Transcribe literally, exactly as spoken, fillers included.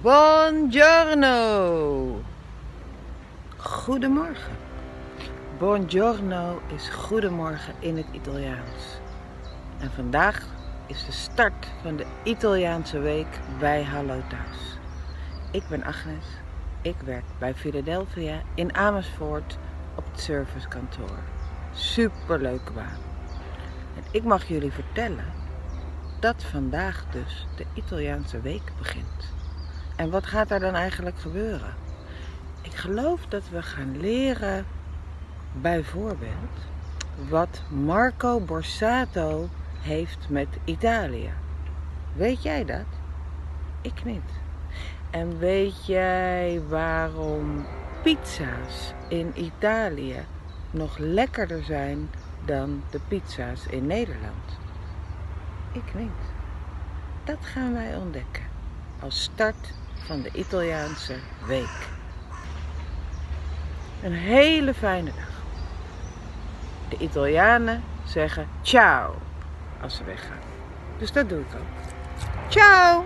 Buongiorno. Goedemorgen. Buongiorno is goedemorgen in het Italiaans. En vandaag is de start van de Italiaanse week bij Hallo Thuis. Ik ben Agnes. Ik werk bij Philadelphia in Amersfoort op het servicekantoor. Superleuke baan. En ik mag jullie vertellen dat vandaag dus de Italiaanse week begint. En wat gaat er dan eigenlijk gebeuren? Ik geloof dat we gaan leren bijvoorbeeld wat Marco Borsato heeft met Italië. Weet jij dat? Ik niet. En weet jij waarom pizza's in Italië nog lekkerder zijn dan de pizza's in Nederland? Ik niet. Dat gaan wij ontdekken als start van de Italiaanse week. Een hele fijne dag. De Italianen zeggen ciao als ze weggaan. Dus dat doe ik ook. Ciao!